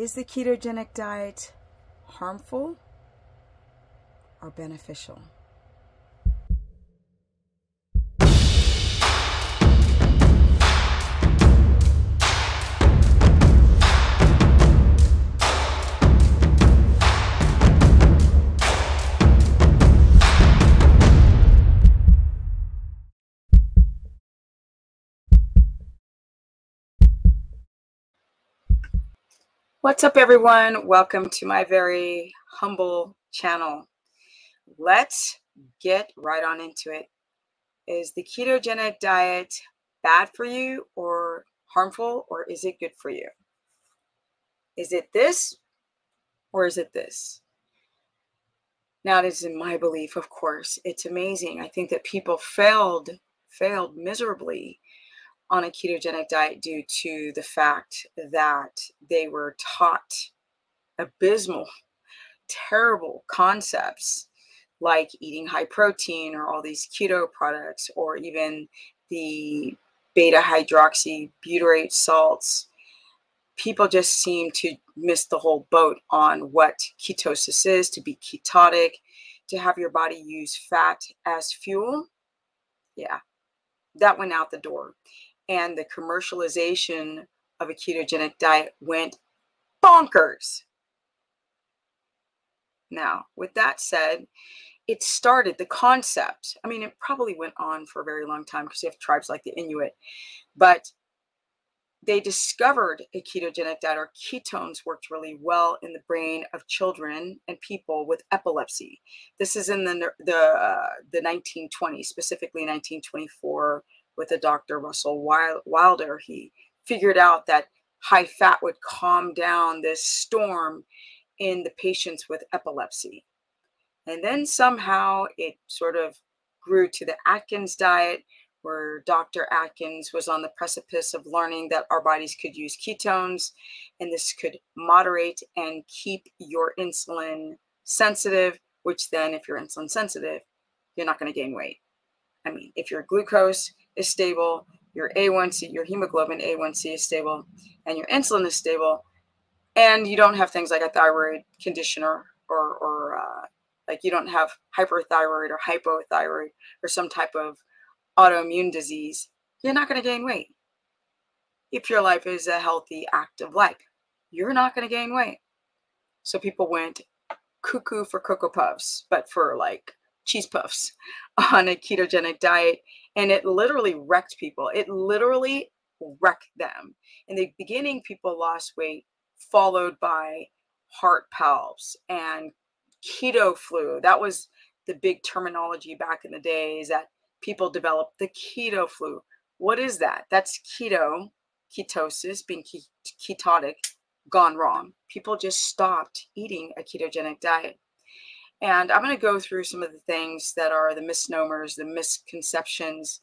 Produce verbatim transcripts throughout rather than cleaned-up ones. Is the ketogenic diet harmful or beneficial? What's up, everyone? Welcome to my very humble channel. Let's get right on into it. Is the ketogenic diet bad for you or harmful, or is it good for you? Is it this or is it this? Now, it is in my belief, of course. It's amazing. I think that people failed, failed miserably on a ketogenic diet due to the fact that they were taught abysmal, terrible concepts like eating high protein or all these keto products or even the beta hydroxybutyrate salts. People just seem to miss the whole boat on what ketosis is, to be ketotic, to have your body use fat as fuel. Yeah, that went out the door. And the commercialization of a ketogenic diet went bonkers. Now, with that said, it started the concept. I mean, it probably went on for a very long time because you have tribes like the Inuit, but they discovered a ketogenic diet, or ketones, worked really well in the brain of children and people with epilepsy. This is in the, the, uh, the nineteen twenties, specifically nineteen twenty-four, with a Doctor Russell Wilder. He figured out that high fat would calm down this storm in the patients with epilepsy. And then somehow it sort of grew to the Atkins diet, where Doctor Atkins was on the precipice of learning that our bodies could use ketones, and this could moderate and keep your insulin sensitive, which then, if you're insulin sensitive, you're not going to gain weight. I mean, if your glucose is stable, your A one C, your hemoglobin A one C is stable, and your insulin is stable, and you don't have things like a thyroid condition or, or, or uh, like you don't have hyperthyroid or hypothyroid or some type of autoimmune disease, you're not going to gain weight. If your life is a healthy, active life, you're not going to gain weight. So people went cuckoo for Cocoa Puffs, but for like cheese puffs on a ketogenic diet. And it literally wrecked people. It literally wrecked them. In the beginning, people lost weight, followed by heart palps and keto flu. That was the big terminology back in the day, is that people developed the keto flu. What is that? That's keto, ketosis, being ketotic, gone wrong. People just stopped eating a ketogenic diet. And I'm going to go through some of the things that are the misnomers, the misconceptions,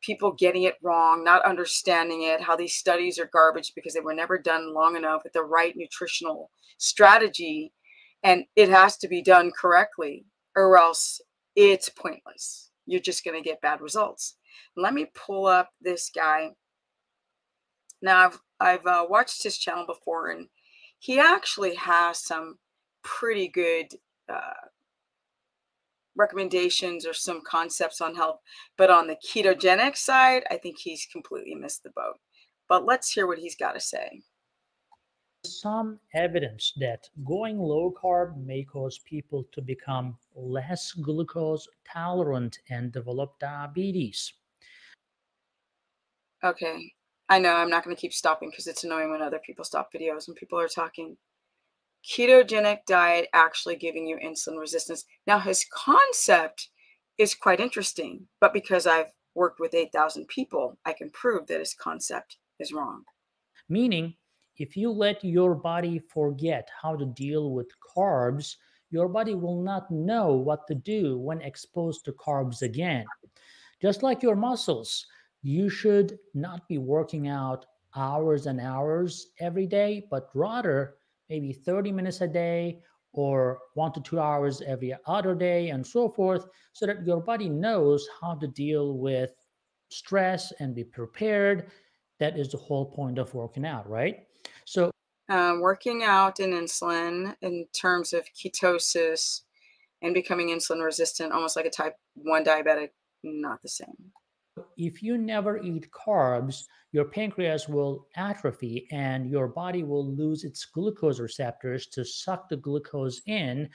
people getting it wrong, not understanding it, how these studies are garbage because they were never done long enough with the right nutritional strategy. And it has to be done correctly, or else it's pointless. You're just going to get bad results. Let me pull up this guy. Now, I've, I've uh, watched his channel before, and he actually has some pretty good Uh, recommendations or some concepts on health, but on the ketogenic side, I think he's completely missed the boat. But let's hear what he's got to say. Some evidence that going low carb may cause people to become less glucose tolerant and develop diabetes. Okay, I know I'm not going to keep stopping because it's annoying when other people stop videos and people are talking. Ketogenic diet actually giving you insulin resistance. Now, his concept is quite interesting, but because I've worked with eight thousand people, I can prove that his concept is wrong. Meaning, if you let your body forget how to deal with carbs, your body will not know what to do when exposed to carbs again. Just like your muscles, you should not be working out hours and hours every day, but rather maybe thirty minutes a day or one to two hours every other day and so forth, so that your body knows how to deal with stress and be prepared. That is the whole point of working out, right? So uh, working out in insulin in terms of ketosis and becoming insulin resistant, almost like a type one diabetic, not the same. If you never eat carbs, your pancreas will atrophy and your body will lose its glucose receptors to suck the glucose in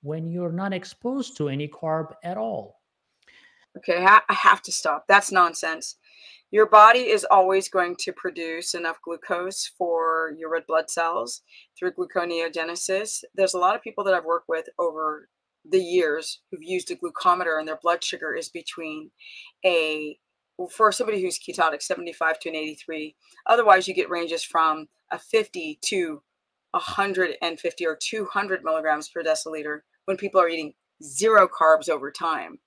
when you're not exposed to any carb at all. Okay, I have to stop. That's nonsense. Your body is always going to produce enough glucose for your red blood cells through gluconeogenesis. There's a lot of people that I've worked with over the years who've used a glucometer, and their blood sugar is between a, for somebody who's ketotic, seventy-five to an eighty-three. Otherwise, you get ranges from a fifty to one hundred fifty or two hundred milligrams per deciliter when people are eating zero carbs over time.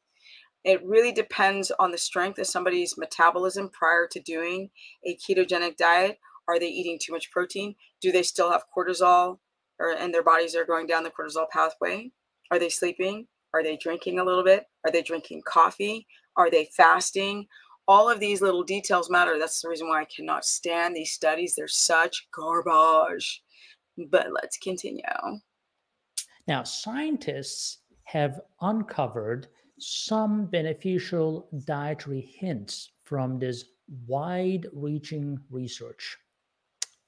It really depends on the strength of somebody's metabolism prior to doing a ketogenic diet. Are they eating too much protein? Do they still have cortisol, or, and their bodies are going down the cortisol pathway? Are they sleeping? Are they drinking a little bit? Are they drinking coffee? Are they fasting? All of these little details matter. That's the reason why I cannot stand these studies. They're such garbage. But let's continue. Now, scientists have uncovered some beneficial dietary hints from this wide-reaching research.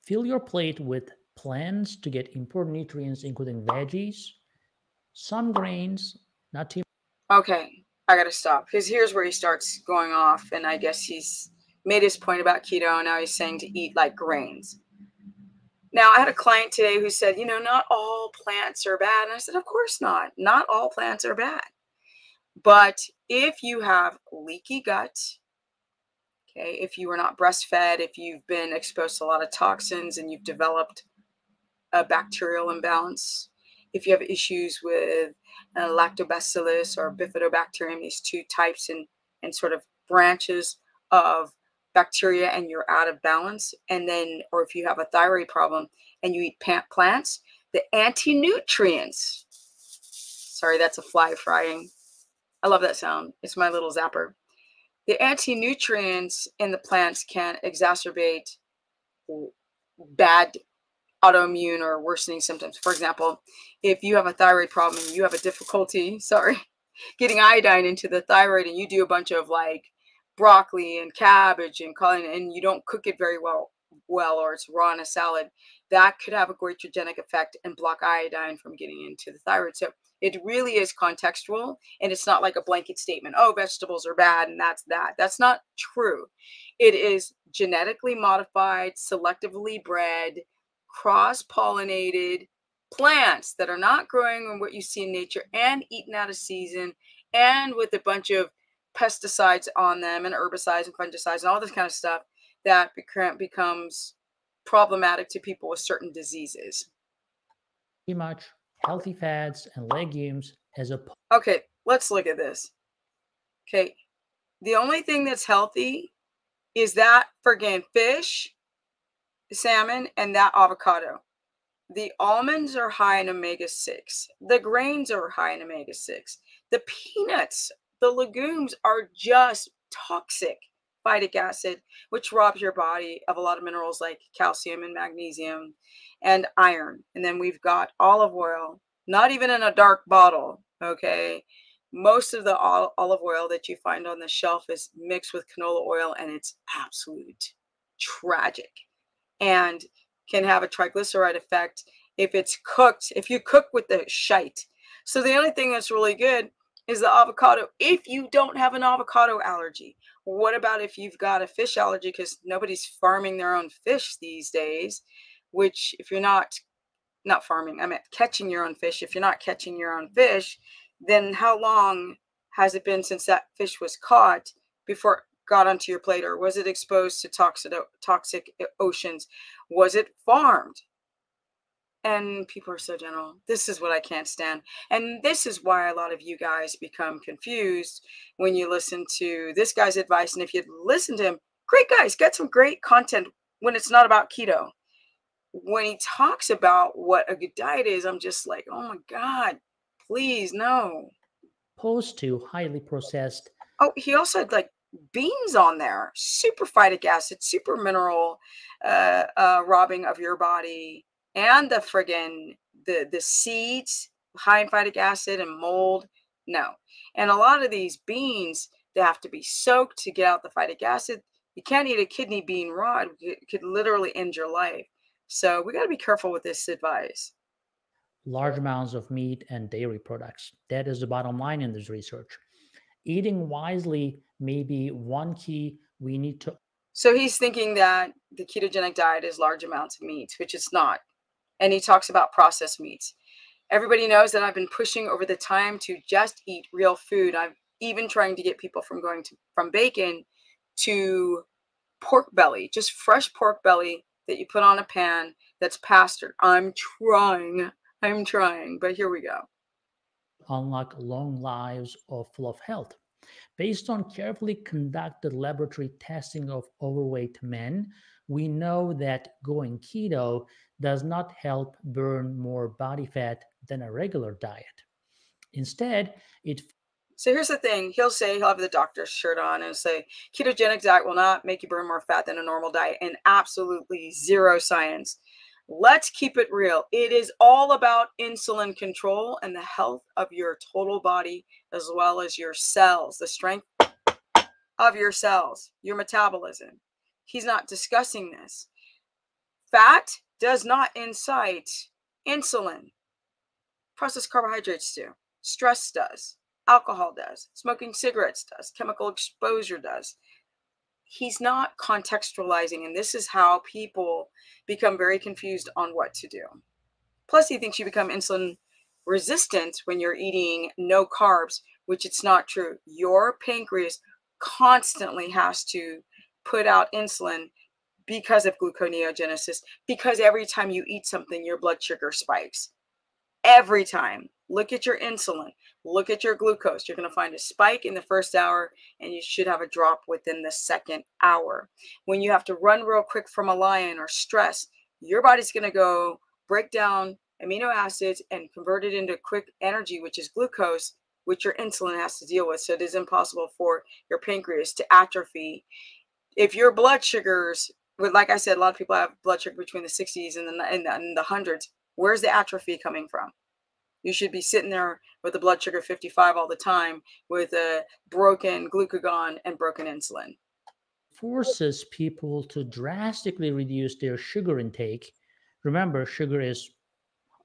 Fill your plate with plants to get important nutrients, including veggies, some grains, not too. Okay, I gotta stop, because here's where he starts going off, and I guess he's made his point about keto, and now he's saying to eat like grains. Now, I had a client today who said, you know, not all plants are bad. And I said, of course not. Not all plants are bad. But if you have leaky gut, okay, if you were not breastfed, if you've been exposed to a lot of toxins and you've developed a bacterial imbalance, if you have issues with uh, lactobacillus or bifidobacterium, these two types and, and sort of branches of bacteria, and you're out of balance, and then, or if you have a thyroid problem and you eat plants, the anti-nutrients, sorry, that's a fly frying. I love that sound. It's my little zapper. The anti-nutrients in the plants can exacerbate bad autoimmune or worsening symptoms. For example, if you have a thyroid problem and you have a difficulty, sorry, getting iodine into the thyroid, and you do a bunch of like broccoli and cabbage and collards, and you don't cook it very well, well, or it's raw in a salad, that could have a goitrogenic effect and block iodine from getting into the thyroid. So it really is contextual, and it's not like a blanket statement, oh, vegetables are bad and that's that. That's not true. It is genetically modified, selectively bred, cross-pollinated plants that are not growing on what you see in nature and eaten out of season and with a bunch of pesticides on them and herbicides and fungicides and all this kind of stuff that becomes problematic to people with certain diseases. Pretty much. Healthy fats and legumes as a... Okay, let's look at this. Okay, the only thing that's healthy is that friggin' fish, salmon, and that avocado. The almonds are high in omega six. The grains are high in omega six. The peanuts, the legumes are just toxic phytic acid, which robs your body of a lot of minerals like calcium and magnesium and iron. And then we've got olive oil, not even in a dark bottle, okay? Most of the olive oil that you find on the shelf is mixed with canola oil, and it's absolute tragic and can have a triglyceride effect if it's cooked, if you cook with the shite. So the only thing that's really good is the avocado, if you don't have an avocado allergy. What about if you've got a fish allergy? Because nobody's farming their own fish these days, which if you're not, not farming, I meant catching your own fish. If you're not catching your own fish, then how long has it been since that fish was caught before it got onto your plate? Or was it exposed to toxic, toxic oceans? Was it farmed? And people are so general. This is what I can't stand. And this is why a lot of you guys become confused when you listen to this guy's advice. And if you listen to him, great guys, get some great content when it's not about keto. When he talks about what a good diet is, I'm just like, oh my God, please, no. Opposed to highly processed. Oh, he also had like beans on there, super phytic acid, super mineral uh, uh, robbing of your body. and the friggin' the, the seeds high in phytic acid and mold. No. And a lot of these beans, they have to be soaked to get out the phytic acid. You can't eat a kidney bean raw. It could literally end your life. So we got to be careful with this advice. Large amounts of meat and dairy products. That is the bottom line in this research. Eating wisely may be one key we need to. So he's thinking that the ketogenic diet is large amounts of meats, which it's not. And he talks about processed meats. Everybody knows that I've been pushing over the time to just eat real food. I've even trying to get people from going to, from bacon to pork belly, just fresh pork belly that you put on a pan that's pastured. I'm trying, I'm trying, but here we go. Unlock long lives of full of health. Based on carefully conducted laboratory testing of overweight men, we know that going keto does not help burn more body fat than a regular diet. Instead, it... So here's the thing. He'll say, he'll have the doctor's shirt on and say, ketogenic diet will not make you burn more fat than a normal diet, and absolutely zero science. Let's keep it real. It is all about insulin control and the health of your total body, as well as your cells, the strength of your cells, your metabolism. He's not discussing this. Fat does not incite insulin. Processed carbohydrates do. Stress does. Alcohol does. Smoking cigarettes does. Chemical exposure does. He's not contextualizing, and this is how people become very confused on what to do. Plus, he thinks you become insulin resistant when you're eating no carbs, which it's not true. Your pancreas constantly has to put out insulin because of gluconeogenesis, because every time you eat something, your blood sugar spikes. Every time. Look at your insulin. Look at your glucose. You're going to find a spike in the first hour, and you should have a drop within the second hour. When you have to run real quick from a lion or stress, your body's going to go break down amino acids and convert it into quick energy, which is glucose, which your insulin has to deal with. So it is impossible for your pancreas to atrophy. If your blood sugars, like I said, a lot of people have blood sugar between the sixties and the, and the, and the hundreds. Where's the atrophy coming from? You should be sitting there with a blood sugar fifty-five all the time with a broken glucagon and broken insulin. Forces people to drastically reduce their sugar intake. Remember, sugar is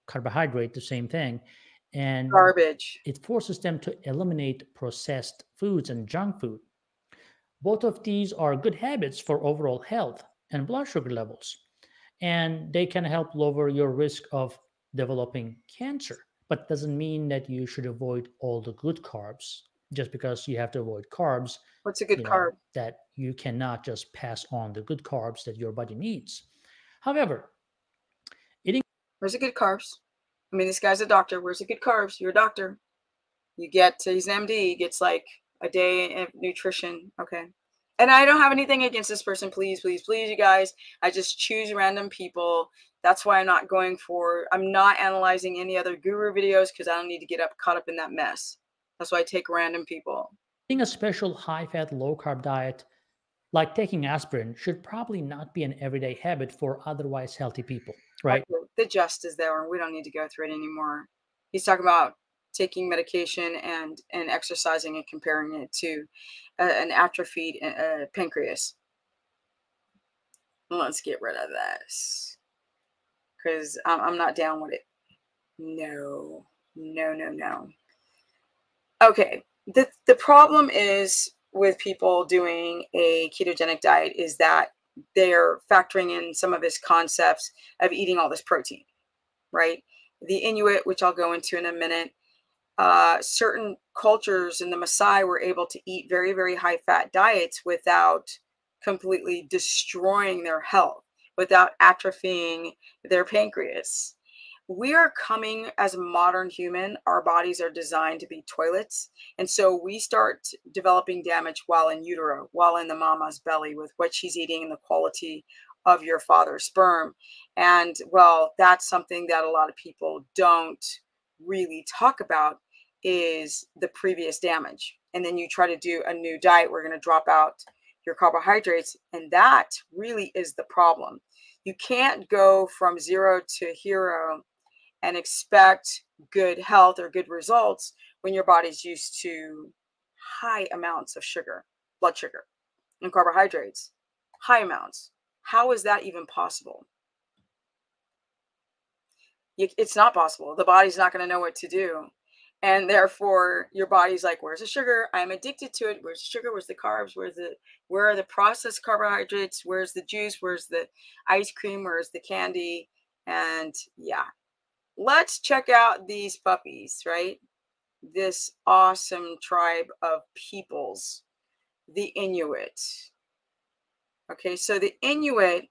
carbohydrate, the same thing. And garbage. It forces them to eliminate processed foods and junk food. Both of these are good habits for overall health and blood sugar levels. And they can help lower your risk of developing cancer. But doesn't mean that you should avoid all the good carbs. Just because you have to avoid carbs. What's a good you know, carb? That you cannot just pass on the good carbs that your body needs. However, eating... Where's the good carbs? I mean, this guy's a doctor. Where's the good carbs? You're a doctor. You get, he's an M D. He gets like a day of nutrition. Okay. And I don't have anything against this person. Please, please, please, you guys. I just choose random people. That's why I'm not going for, I'm not analyzing any other guru videos because I don't need to get up caught up in that mess. That's why I take random people. Eating a special high-fat, low-carb diet, like taking aspirin, should probably not be an everyday habit for otherwise healthy people, right? Okay. The just is there, and we don't need to go through it anymore. He's talking about taking medication and, and exercising and comparing it to uh, an atrophied uh, pancreas. Let's get rid of this. Because I'm not down with it. No, no, no, no. Okay. The, the problem is with people doing a ketogenic diet is that they're factoring in some of his concepts of eating all this protein, right? The Inuit, which I'll go into in a minute, uh, certain cultures in the Maasai were able to eat very, very high fat diets without completely destroying their health, without atrophying their pancreas. We are coming as a modern human, our bodies are designed to be toilets. And so we start developing damage while in utero, while in the mama's belly with what she's eating and the quality of your father's sperm. And well, that's something that a lot of people don't really talk about is the previous damage. And then you try to do a new diet. We're going to drop out your carbohydrates, and that really is the problem. You can't go from zero to hero and expect good health or good results when your body's used to high amounts of sugar, blood sugar, and carbohydrates, high amounts. How is that even possible? It's not possible. The body's not going to know what to do. And therefore, your body's like, where's the sugar? I'm addicted to it. Where's the sugar? Where's the carbs? Where's the, where are the processed carbohydrates? Where's the juice? Where's the ice cream? Where's the candy? And yeah, let's check out these puppies, right? This awesome tribe of peoples, the Inuit. Okay, so the Inuit,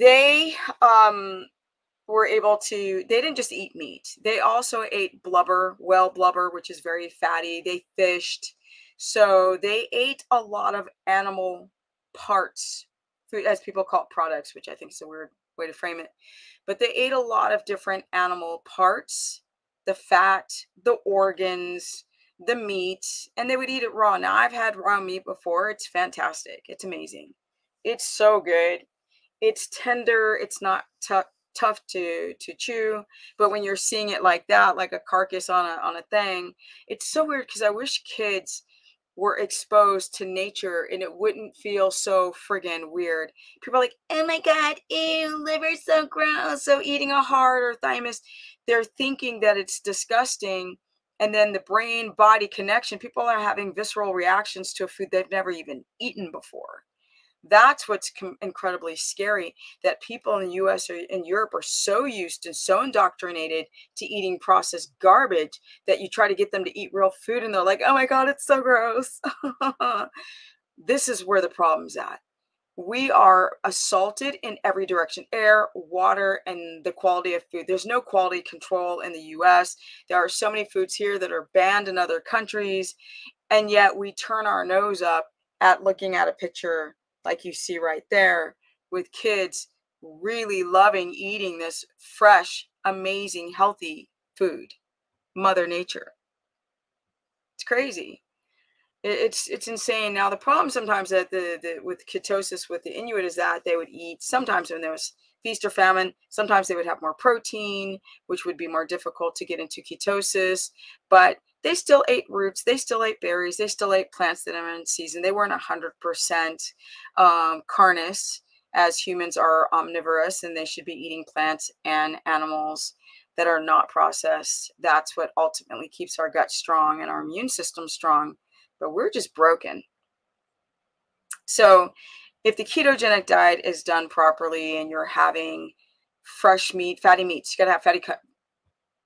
they um, were able to, they didn't just eat meat. They also ate blubber, whale blubber, which is very fatty. They fished. So they ate a lot of animal parts, food, as people call it, products, which I think is a weird way to frame it. But they ate a lot of different animal parts, the fat, the organs, the meat, and they would eat it raw. Now, I've had raw meat before. It's fantastic. It's amazing. It's so good. It's tender. It's not tough. tough to to chew, but when you're seeing it like that, like a carcass on a on a thing, it's so weird, because I wish kids were exposed to nature and it wouldn't feel so friggin' weird. People are like, oh my god, ew, liver's so gross, so eating a heart or thymus, they're thinking that it's disgusting, and then the brain body connection, people are having visceral reactions to a food they've never even eaten before. That's what's incredibly scary, that people in the U S or in Europe are so used and so indoctrinated to eating processed garbage that you try to get them to eat real food and they're like, oh my God, it's so gross. This is where the problem's at. We are assaulted in every direction, air, water, and the quality of food. There's no quality control in the U S. There are so many foods here that are banned in other countries. And yet we turn our nose up at looking at a picture like you see right there, with kids really loving eating this fresh, amazing, healthy food, Mother Nature. It's crazy. It's it's insane. Now, the problem sometimes that the, the with ketosis with the Inuit is that they would eat, sometimes when there was feast or famine, sometimes they would have more protein, which would be more difficult to get into ketosis, but they still ate roots. They still ate berries. They still ate plants that are in season. They weren't one hundred percent um, carnivorous, as humans are omnivorous, and they should be eating plants and animals that are not processed. That's what ultimately keeps our gut strong and our immune system strong, but we're just broken. So if the ketogenic diet is done properly and you're having fresh meat, fatty meats, you got to have fatty cut.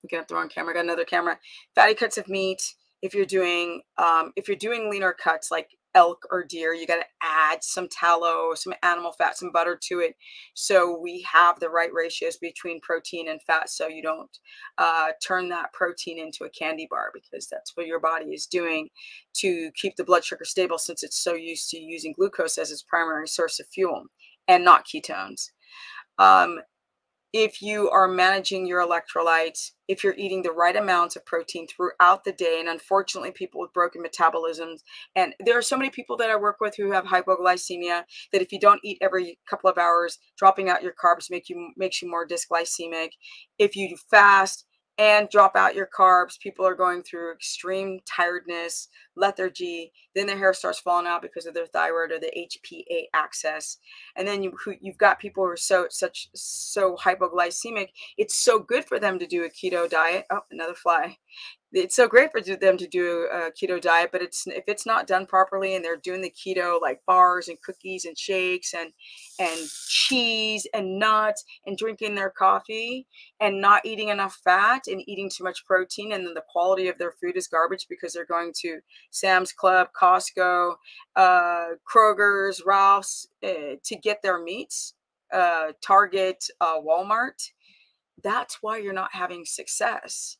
I'm looking at the wrong camera. I got another camera. Fatty cuts of meat. If you're doing, um, if you're doing leaner cuts like elk or deer, you got to add some tallow, some animal fat, some butter to it, so we have the right ratios between protein and fat, so you don't uh, turn that protein into a candy bar, because that's what your body is doing to keep the blood sugar stable, since it's so used to using glucose as its primary source of fuel and not ketones. Um, If you are managing your electrolytes, if you're eating the right amounts of protein throughout the day, and unfortunately people with broken metabolisms, and there are so many people that I work with who have hypoglycemia, that if you don't eat every couple of hours, dropping out your carbs make you, makes you more dysglycemic. If you fast and drop out your carbs, people are going through extreme tiredness, lethargy, then their hair starts falling out because of their thyroid or the H P A axis. And then you, you've got people who are so such so hypoglycemic. It's so good for them to do a keto diet. Oh, another fly. It's so great for them to do a keto diet, but it's if it's not done properly and they're doing the keto like bars and cookies and shakes and and cheese and nuts and drinking their coffee and not eating enough fat and eating too much protein, and then the quality of their food is garbage because they're going to Sam's Club, Costco, uh, Kroger's, Ralph's uh, to get their meats, uh, Target, uh, Walmart. That's why you're not having success.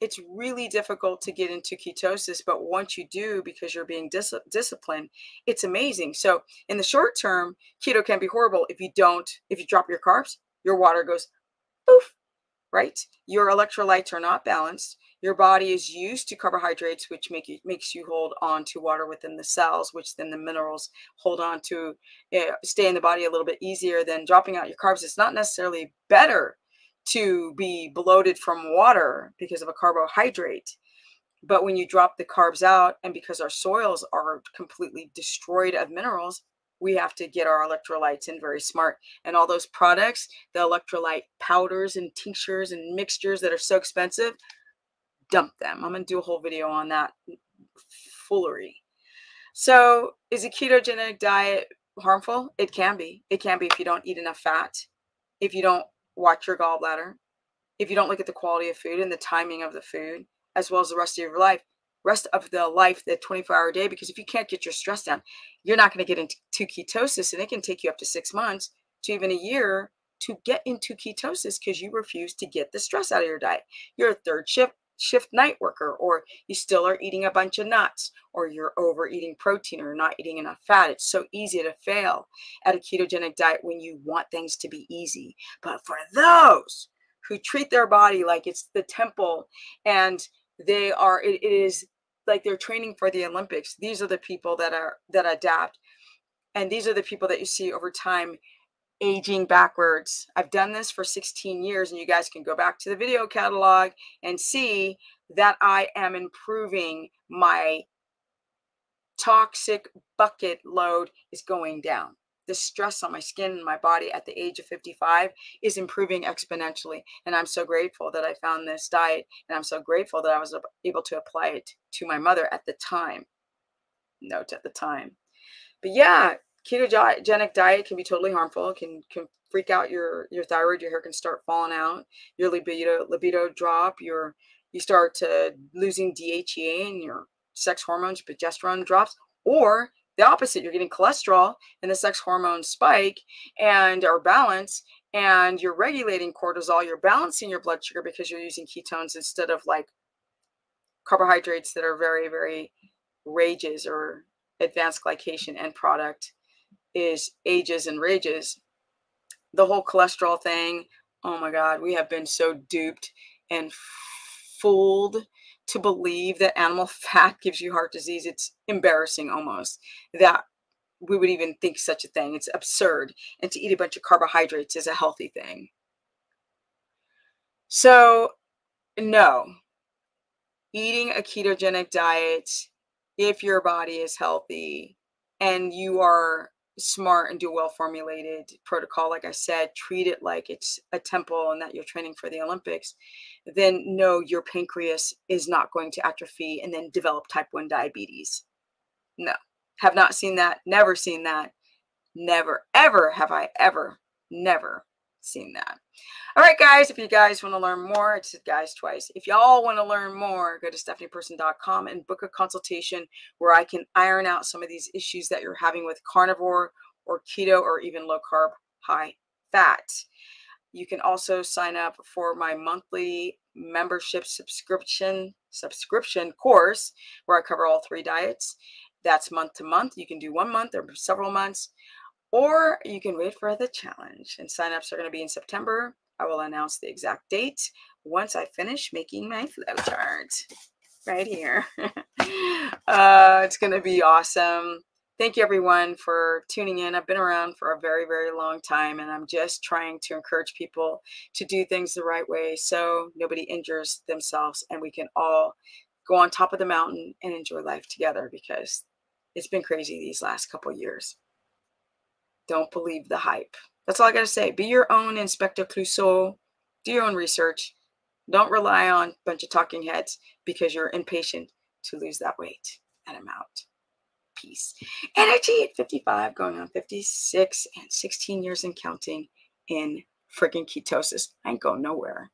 It's really difficult to get into ketosis, but once you do, because you're being dis disciplined, it's amazing. So in the short term, keto can be horrible. If you don't, if you drop your carbs, your water goes poof, right? Your electrolytes are not balanced. Your body is used to carbohydrates, which make you, makes you hold on to water within the cells, which then the minerals hold on to, uh, stay in the body a little bit easier than dropping out your carbs. It's not necessarily better to be bloated from water because of a carbohydrate. But when you drop the carbs out, and because our soils are completely destroyed of minerals, we have to get our electrolytes in very smart. And all those products, the electrolyte powders and tinctures and mixtures that are so expensive, dump them. I'm going to do a whole video on that foolery. So is a ketogenic diet harmful? It can be. It can be if you don't eat enough fat, if you don't watch your gallbladder, if you don't look at the quality of food and the timing of the food, as well as the rest of your life, rest of the life, the twenty-four hour day, because if you can't get your stress down, you're not going to get into ketosis. And it can take you up to six months to even a year to get into ketosis because you refuse to get the stress out of your diet. You're a third shift shift night worker, or you still are eating a bunch of nuts, or you're overeating protein, or not eating enough fat. It's so easy to fail at a ketogenic diet when you want things to be easy. But for those who treat their body like it's the temple and they are, it, it is like they're training for the Olympics. These are the people that are, that adapt. And these are the people that you see over time aging backwards. I've done this for sixteen years, and you guys can go back to the video catalog and see that I am improving. My toxic bucket load is going down. The stress on my skin and my body at the age of fifty-five is improving exponentially. And I'm so grateful that I found this diet. And I'm so grateful that I was able to apply it to my mother at the time. Note at the time. But yeah, ketogenic diet can be totally harmful. It can, can freak out your, your thyroid. Your hair can start falling out. Your libido, libido drop. Your, you start to losing D H E A and your sex hormones, progesterone drops. Or the opposite, you're getting cholesterol and the sex hormone spike and our balance, and you're regulating cortisol. You're balancing your blood sugar because you're using ketones instead of like carbohydrates that are very, very rages or advanced glycation end product is ages and rages. The whole cholesterol thing. Oh my God, we have been so duped and fooled to believe that animal fat gives you heart disease. It's embarrassing almost that we would even think such a thing. It's absurd. And to eat a bunch of carbohydrates is a healthy thing. So no, eating a ketogenic diet, if your body is healthy and you are smart and do a well-formulated protocol, like I said, treat it like it's a temple and that you're training for the Olympics, then no, your pancreas is not going to atrophy and then develop type one diabetes. No, have not seen that, never seen that, never, ever have I ever, never seen that. All right, guys, if you guys want to learn more, it's guys twice. If y'all want to learn more, go to stephanie person dot com and book a consultation where I can iron out some of these issues that you're having with carnivore or keto or even low carb, high fat. You can also sign up for my monthly membership subscription subscription course where I cover all three diets. That's month to month. You can do one month or several months. Or you can wait for the challenge, and signups are going to be in September. I will announce the exact date once I finish making my flowchart right here. uh, it's going to be awesome. Thank you, everyone, for tuning in. I've been around for a very, very long time, and I'm just trying to encourage people to do things the right way so nobody injures themselves, and we can all go on top of the mountain and enjoy life together, because it's been crazy these last couple of years. Don't believe the hype. That's all I got to say. Be your own Inspector Clouseau. Do your own research. Don't rely on a bunch of talking heads because you're impatient to lose that weight. And I'm out. Peace. Energy at fifty-five, going on fifty-six, and sixteen years and counting in freaking ketosis. I ain't going nowhere.